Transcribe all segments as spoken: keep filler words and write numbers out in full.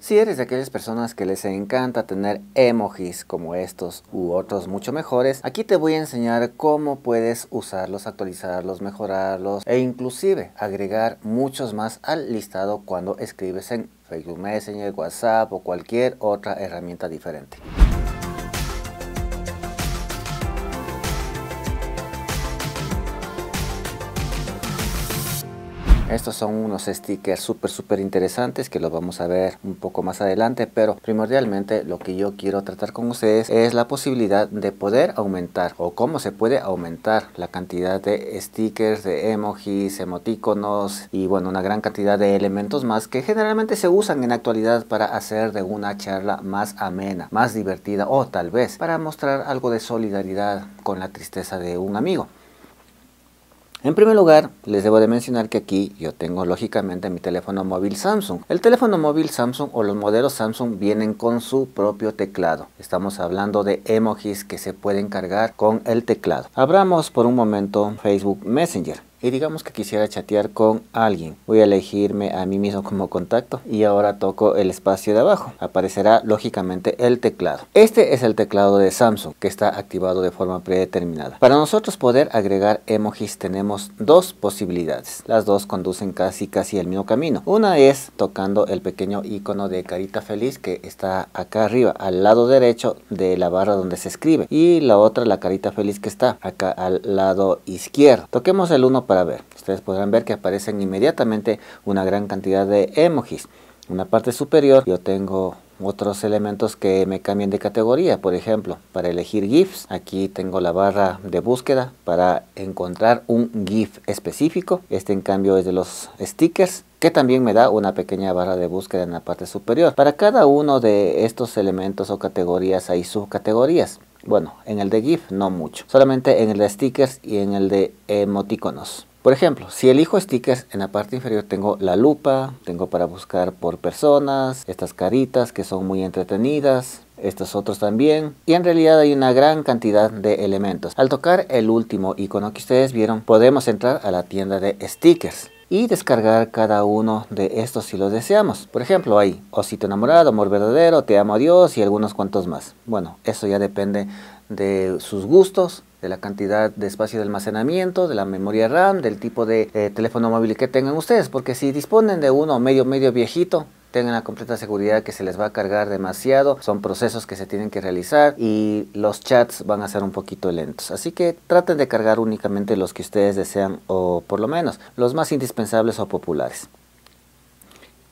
Si eres de aquellas personas que les encanta tener emojis como estos u otros mucho mejores, aquí te voy a enseñar cómo puedes usarlos, actualizarlos, mejorarlos e inclusive agregar muchos más al listado cuando escribes en Facebook Messenger, WhatsApp o cualquier otra herramienta diferente. Estos son unos stickers súper súper interesantes que los vamos a ver un poco más adelante, pero primordialmente lo que yo quiero tratar con ustedes es la posibilidad de poder aumentar o cómo se puede aumentar la cantidad de stickers, de emojis, emoticonos y bueno, una gran cantidad de elementos más que generalmente se usan en la actualidad para hacer de una charla más amena, más divertida o tal vez para mostrar algo de solidaridad con la tristeza de un amigo. En primer lugar, les debo de mencionar que aquí yo tengo lógicamente mi teléfono móvil Samsung. El teléfono móvil Samsung o los modelos Samsung vienen con su propio teclado. Estamos hablando de emojis que se pueden cargar con el teclado. Abramos por un momento Facebook Messenger. Y digamos que quisiera chatear con alguien. Voy a elegirme a mí mismo como contacto y ahora toco el espacio de abajo. Aparecerá lógicamente el teclado. Este es el teclado de Samsung que está activado de forma predeterminada. Para nosotros poder agregar emojis tenemos dos posibilidades. Las dos conducen casi casi el mismo camino. Una es tocando el pequeño icono de carita feliz que está acá arriba al lado derecho de la barra donde se escribe. Y la otra, la carita feliz que está acá al lado izquierdo. Toquemos el uno para ver, ustedes podrán ver que aparecen inmediatamente una gran cantidad de emojis. En la parte superior yo tengo otros elementos que me cambian de categoría, por ejemplo, para elegir GIFs, aquí tengo la barra de búsqueda para encontrar un GIF específico, este en cambio es de los stickers, que también me da una pequeña barra de búsqueda en la parte superior. Para cada uno de estos elementos o categorías hay subcategorías. Bueno, en el de GIF no mucho, solamente en el de stickers y en el de emoticonos. Por ejemplo, si elijo stickers, en la parte inferior tengo la lupa, tengo para buscar por personas, estas caritas que son muy entretenidas, estos otros también, y en realidad hay una gran cantidad de elementos. Al tocar el último icono que ustedes vieron, podemos entrar a la tienda de stickers y descargar cada uno de estos si lo deseamos. Por ejemplo, hay osito enamorado, amor verdadero, te amo Dios y algunos cuantos más. Bueno, eso ya depende de sus gustos, de la cantidad de espacio de almacenamiento, de la memoria RAM, del tipo de eh, teléfono móvil que tengan ustedes, porque si disponen de uno medio medio viejito, tengan la completa seguridad que se les va a cargar demasiado, son procesos que se tienen que realizar y los chats van a ser un poquito lentos, así que traten de cargar únicamente los que ustedes desean o por lo menos los más indispensables o populares.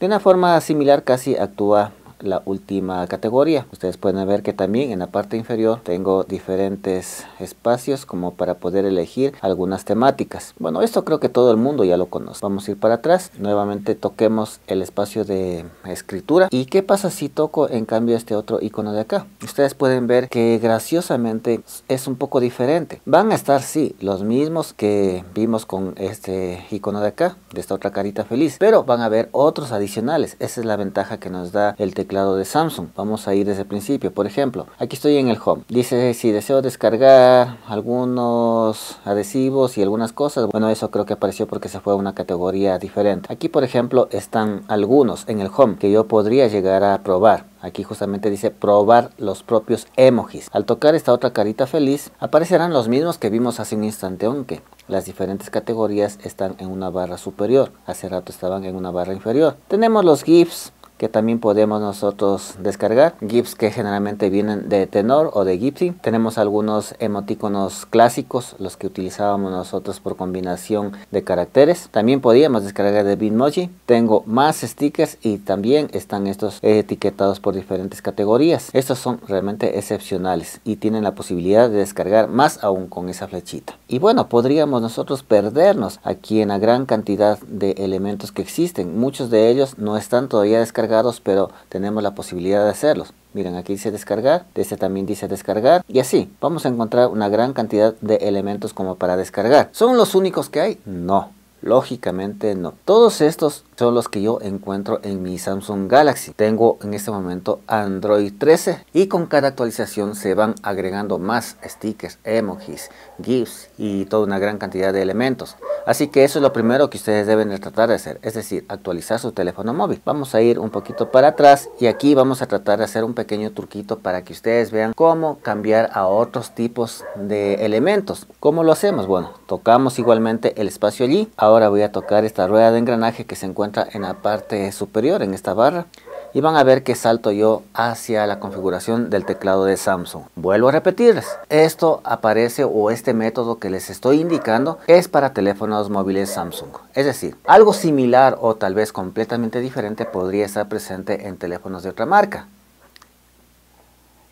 De una forma similar casi actúa la última categoría. Ustedes pueden ver que también en la parte inferior tengo diferentes espacios como para poder elegir algunas temáticas. Bueno, esto creo que todo el mundo ya lo conoce. Vamos a ir para atrás, nuevamente toquemos el espacio de escritura. ¿Y qué pasa si toco en cambio este otro icono de acá? Ustedes pueden ver que graciosamente es un poco diferente. Van a estar sí los mismos que vimos con este icono de acá, de esta otra carita feliz, pero van a haber otros adicionales. Esa es la ventaja que nos da el teclado teclado de Samsung. Vamos a ir desde el principio. Por ejemplo, aquí estoy en el home, dice si deseo descargar algunos adhesivos y algunas cosas. Bueno, eso creo que apareció porque se fue a una categoría diferente. Aquí por ejemplo están algunos en el home que yo podría llegar a probar. Aquí justamente dice probar los propios emojis. Al tocar esta otra carita feliz aparecerán los mismos que vimos hace un instante, aunque las diferentes categorías están en una barra superior, hace rato estaban en una barra inferior. Tenemos los GIFs que también podemos nosotros descargar, GIFs que generalmente vienen de Tenor o de Giphy. Tenemos algunos emoticonos clásicos, los que utilizábamos nosotros por combinación de caracteres. También podíamos descargar de Bitmoji. Tengo más stickers y también están estos etiquetados por diferentes categorías. Estos son realmente excepcionales y tienen la posibilidad de descargar más aún con esa flechita. Y bueno, podríamos nosotros perdernos aquí en la gran cantidad de elementos que existen. Muchos de ellos no están todavía descargados, pero tenemos la posibilidad de hacerlos. Miren, aquí dice descargar, este también dice descargar y así vamos a encontrar una gran cantidad de elementos como para descargar. ¿Son los únicos que hay? No, lógicamente no. Todos estos son los que yo encuentro en mi Samsung Galaxy. Tengo en este momento Android trece y con cada actualización se van agregando más stickers, emojis, gifs y toda una gran cantidad de elementos. Así que eso es lo primero que ustedes deben de tratar de hacer, es decir, actualizar su teléfono móvil. Vamos a ir un poquito para atrás y aquí vamos a tratar de hacer un pequeño truquito para que ustedes vean cómo cambiar a otros tipos de elementos. ¿Cómo lo hacemos? Bueno, tocamos igualmente el espacio allí. Ahora voy a tocar esta rueda de engranaje que se encuentra en la parte superior, en esta barra, y van a ver que salto yo hacia la configuración del teclado de Samsung. Vuelvo a repetirles, esto aparece, o este método que les estoy indicando es para teléfonos móviles Samsung. Es decir, algo similar o tal vez completamente diferente podría estar presente en teléfonos de otra marca.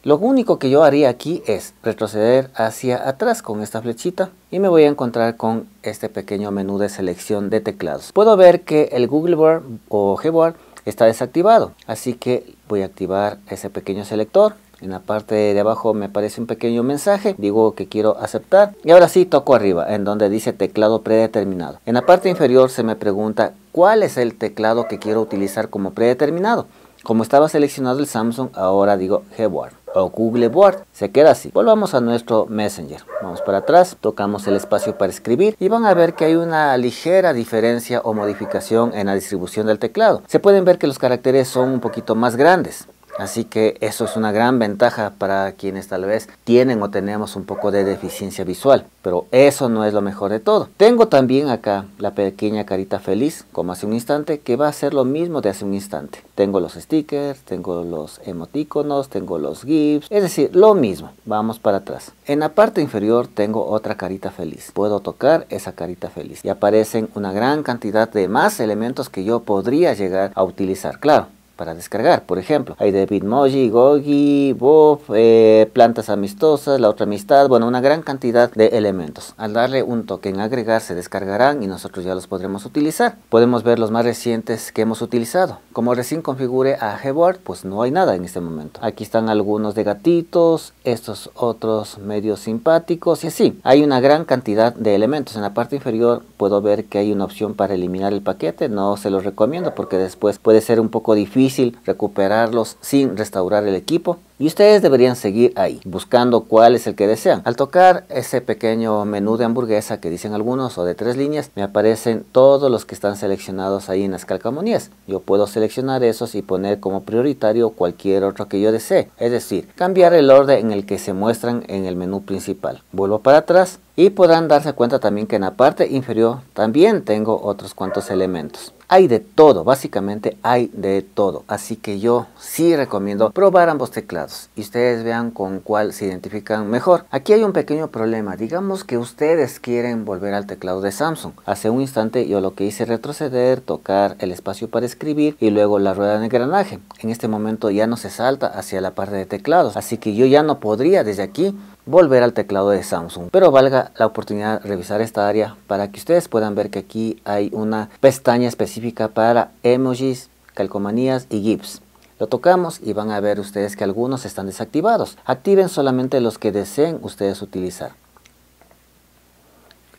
Lo único que yo haría aquí es retroceder hacia atrás con esta flechita y me voy a encontrar con este pequeño menú de selección de teclados. Puedo ver que el Gboard o Gboard está desactivado, así que voy a activar ese pequeño selector. En la parte de abajo me aparece un pequeño mensaje, digo que quiero aceptar y ahora sí toco arriba en donde dice teclado predeterminado. En la parte inferior se me pregunta cuál es el teclado que quiero utilizar como predeterminado. Como estaba seleccionado el Samsung, ahora digo Gboard o Gboard, se queda así. Volvamos a nuestro Messenger, vamos para atrás, tocamos el espacio para escribir y van a ver que hay una ligera diferencia o modificación en la distribución del teclado. Se pueden ver que los caracteres son un poquito más grandes, así que eso es una gran ventaja para quienes tal vez tienen o tenemos un poco de deficiencia visual, pero eso no es lo mejor de todo. Tengo también acá la pequeña carita feliz, como hace un instante, que va a ser lo mismo de hace un instante. Tengo los stickers, tengo los emoticonos, tengo los gifs, es decir, lo mismo. Vamos para atrás. En la parte inferior tengo otra carita feliz. Puedo tocar esa carita feliz y aparecen una gran cantidad de más elementos que yo podría llegar a utilizar, claro, para descargar. Por ejemplo, hay de Bitmoji, Gogi, Bob, eh, plantas amistosas, la otra amistad, bueno, una gran cantidad de elementos. Al darle un toque en agregar se descargarán y nosotros ya los podremos utilizar. Podemos ver los más recientes que hemos utilizado. Como recién configure a Gboard, pues no hay nada en este momento. Aquí están algunos de gatitos, estos otros medios simpáticos y así. Hay una gran cantidad de elementos. En la parte inferior puedo ver que hay una opción para eliminar el paquete. No se los recomiendo porque después puede ser un poco difícil recuperarlos sin restaurar el equipo, y ustedes deberían seguir ahí buscando cuál es el que desean. Al tocar ese pequeño menú de hamburguesa que dicen algunos o de tres líneas, me aparecen todos los que están seleccionados ahí en las calcamonías. Yo puedo seleccionar esos y poner como prioritario cualquier otro que yo desee, es decir, cambiar el orden en el que se muestran en el menú principal. Vuelvo para atrás y podrán darse cuenta también que en la parte inferior también tengo otros cuantos elementos. Hay de todo, básicamente hay de todo, así que yo sí recomiendo probar ambos teclados y ustedes vean con cuál se identifican mejor. Aquí hay un pequeño problema, digamos que ustedes quieren volver al teclado de Samsung. Hace un instante yo lo que hice es retroceder, tocar el espacio para escribir y luego la rueda de engranaje. En este momento ya no se salta hacia la parte de teclados, así que yo ya no podría desde aquí volver al teclado de Samsung, pero valga la oportunidad revisar esta área para que ustedes puedan ver que aquí hay una pestaña específica para emojis, calcomanías y gifs. Lo tocamos y van a ver ustedes que algunos están desactivados. Activen solamente los que deseen ustedes utilizar.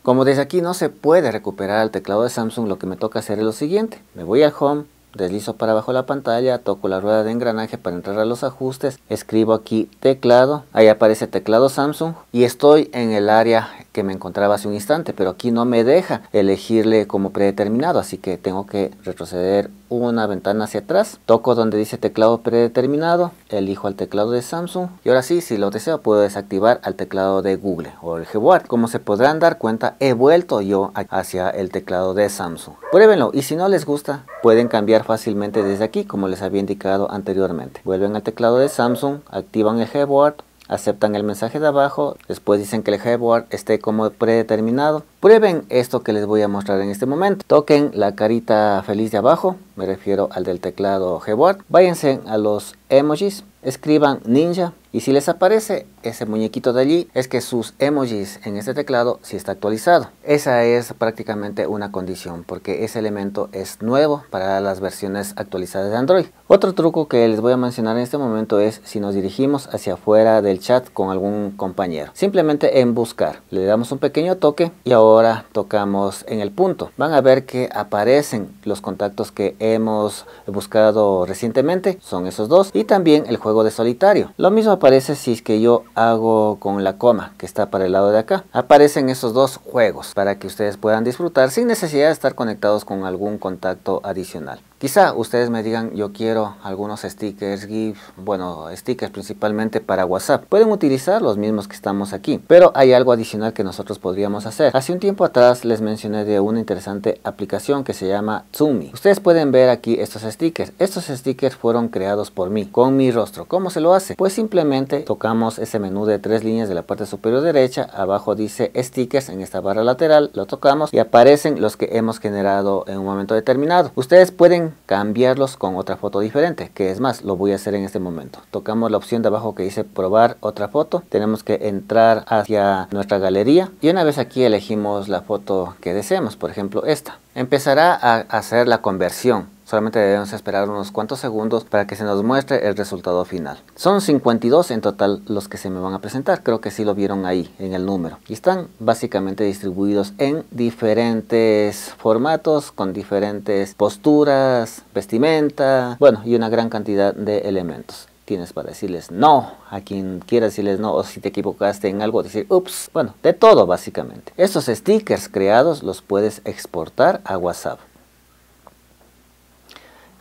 Como desde aquí no se puede recuperar el teclado de Samsung, lo que me toca hacer es lo siguiente: me voy al home, deslizo para abajo la pantalla, toco la rueda de engranaje para entrar a los ajustes, escribo aquí teclado, ahí aparece teclado Samsung y estoy en el área que me encontraba hace un instante, pero aquí no me deja elegirle como predeterminado, así que tengo que retroceder una ventana hacia atrás, toco donde dice teclado predeterminado, elijo al teclado de Samsung y ahora sí, si lo deseo, puedo desactivar al teclado de Google o el Gboard. Como se podrán dar cuenta, he vuelto yo hacia el teclado de Samsung. Pruébenlo y si no les gusta, pueden cambiar fácilmente desde aquí, como les había indicado anteriormente. Vuelven al teclado de Samsung, activan el Gboard, aceptan el mensaje de abajo, después dicen que el Gboard esté como predeterminado. Prueben esto que les voy a mostrar en este momento. Toquen la carita feliz de abajo, me refiero al del teclado Gboard. Váyanse a los emojis, escriban ninja y si les aparece ese muñequito de allí es que sus emojis en este teclado sí está actualizado. Esa es prácticamente una condición porque ese elemento es nuevo para las versiones actualizadas de Android. Otro truco que les voy a mencionar en este momento es si nos dirigimos hacia afuera del chat con algún compañero, simplemente en buscar le damos un pequeño toque y ahora tocamos en el punto. Van a ver que aparecen los contactos que hemos buscado recientemente, son esos dos, y también el juego de solitario. Lo mismo aparece si es que yo hago con la coma que está para el lado de acá. Aparecen esos dos juegos para que ustedes puedan disfrutar sin necesidad de estar conectados con algún contacto adicional. Quizá ustedes me digan, yo quiero algunos stickers, GIF, bueno, stickers principalmente para WhatsApp. Pueden utilizar los mismos que estamos aquí, pero hay algo adicional que nosotros podríamos hacer. Hace un tiempo atrás les mencioné de una interesante aplicación que se llama Zoomi. Ustedes pueden ver aquí estos stickers. Estos stickers fueron creados por mí, con mi rostro. ¿Cómo se lo hace? Pues simplemente tocamos ese menú de tres líneas de la parte superior derecha. Abajo dice stickers en esta barra lateral. Lo tocamos y aparecen los que hemos generado en un momento determinado. Ustedes pueden cambiarlos con otra foto diferente, que es más, lo voy a hacer en este momento. Tocamos la opción de abajo que dice probar otra foto, tenemos que entrar hacia nuestra galería y una vez aquí elegimos la foto que deseamos, por ejemplo esta. Empezará a hacer la conversión. Solamente debemos esperar unos cuantos segundos para que se nos muestre el resultado final. Son cincuenta y dos en total los que se me van a presentar. Creo que sí lo vieron ahí en el número. Y están básicamente distribuidos en diferentes formatos, con diferentes posturas, vestimenta, bueno, y una gran cantidad de elementos. Tienes para decirles no a quien quiera decirles no, o si te equivocaste en algo decir ups, bueno, de todo básicamente. Estos stickers creados los puedes exportar a WhatsApp.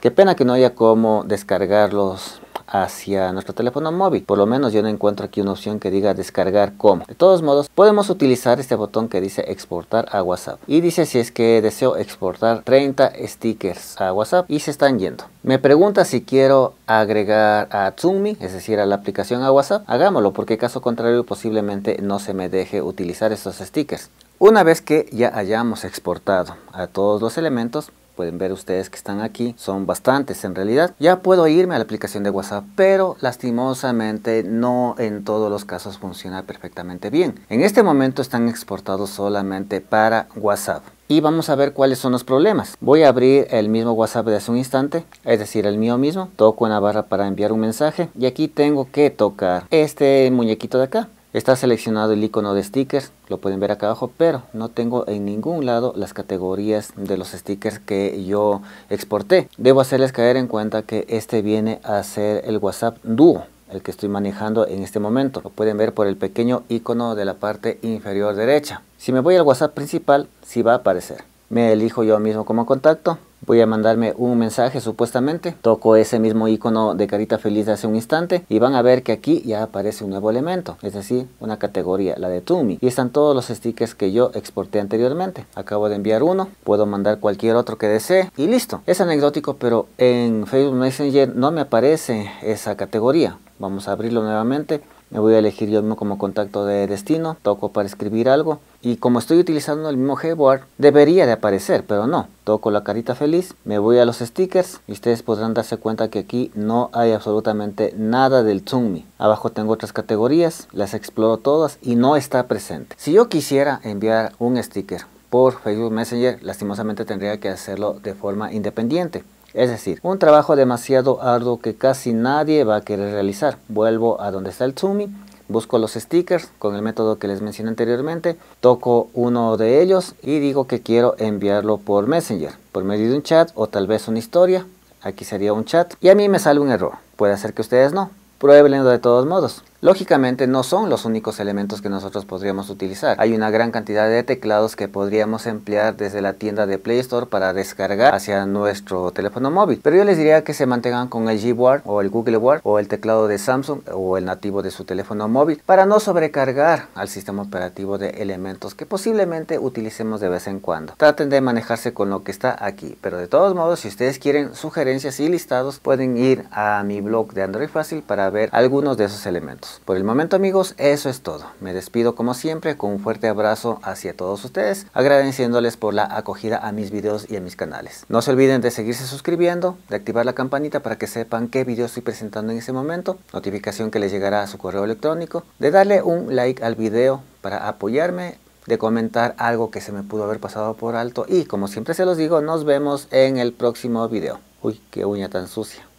Qué pena que no haya cómo descargarlos hacia nuestro teléfono móvil. Por lo menos yo no encuentro aquí una opción que diga descargar como. De todos modos, podemos utilizar este botón que dice exportar a WhatsApp. Y dice si es que deseo exportar treinta stickers a WhatsApp y se están yendo. Me pregunta si quiero agregar a Zoomi, es decir, a la aplicación a WhatsApp. Hagámoslo porque caso contrario posiblemente no se me deje utilizar estos stickers. Una vez que ya hayamos exportado a todos los elementos, pueden ver ustedes que están aquí, son bastantes en realidad. Ya puedo irme a la aplicación de WhatsApp, pero lastimosamente no en todos los casos funciona perfectamente bien. En este momento están exportados solamente para WhatsApp. Y vamos a ver cuáles son los problemas. Voy a abrir el mismo WhatsApp de hace un instante, es decir, el mío mismo. Toco en la barra para enviar un mensaje y aquí tengo que tocar este muñequito de acá. Está seleccionado el icono de stickers, lo pueden ver acá abajo, pero no tengo en ningún lado las categorías de los stickers que yo exporté. Debo hacerles caer en cuenta que este viene a ser el WhatsApp Duo, el que estoy manejando en este momento. Lo pueden ver por el pequeño icono de la parte inferior derecha. Si me voy al WhatsApp principal, sí va a aparecer. Me elijo yo mismo como contacto. Voy a mandarme un mensaje supuestamente, toco ese mismo icono de carita feliz de hace un instante y van a ver que aquí ya aparece un nuevo elemento, es decir, una categoría, la de Zoomi, y están todos los stickers que yo exporté anteriormente. Acabo de enviar uno, puedo mandar cualquier otro que desee y listo. Es anecdótico, pero en Facebook Messenger no me aparece esa categoría. Vamos a abrirlo nuevamente. Me voy a elegir yo mismo como contacto de destino, toco para escribir algo y como estoy utilizando el mismo Gboard debería de aparecer, pero no. Toco la carita feliz, me voy a los stickers y ustedes podrán darse cuenta que aquí no hay absolutamente nada del Zoomi. Abajo tengo otras categorías, las exploro todas y no está presente. Si yo quisiera enviar un sticker por Facebook Messenger, lastimosamente tendría que hacerlo de forma independiente. Es decir, un trabajo demasiado arduo que casi nadie va a querer realizar. Vuelvo a donde está el Zoomi, busco los stickers con el método que les mencioné anteriormente, toco uno de ellos y digo que quiero enviarlo por Messenger, por medio de un chat o tal vez una historia. Aquí sería un chat y a mí me sale un error. Puede ser que ustedes no. Pruébenlo de todos modos. Lógicamente no son los únicos elementos que nosotros podríamos utilizar. Hay una gran cantidad de teclados que podríamos emplear desde la tienda de Play Store para descargar hacia nuestro teléfono móvil. Pero yo les diría que se mantengan con el Gboard o el Googleboard o el teclado de Samsung o el nativo de su teléfono móvil para no sobrecargar al sistema operativo de elementos que posiblemente utilicemos de vez en cuando. Traten de manejarse con lo que está aquí. Pero de todos modos, si ustedes quieren sugerencias y listados, pueden ir a mi blog de Android Fácil para ver algunos de esos elementos. amigos. Por el momento, amigos, eso es todo. Me despido como siempre con un fuerte abrazo hacia todos ustedes, agradeciéndoles por la acogida a mis videos y a mis canales. No se olviden de seguirse suscribiendo, de activar la campanita para que sepan qué videos estoy presentando en ese momento, notificación que les llegará a su correo electrónico, de darle un like al video para apoyarme, de comentar algo que se me pudo haber pasado por alto y, como siempre se los digo, nos vemos en el próximo video. Uy, qué uña tan sucia.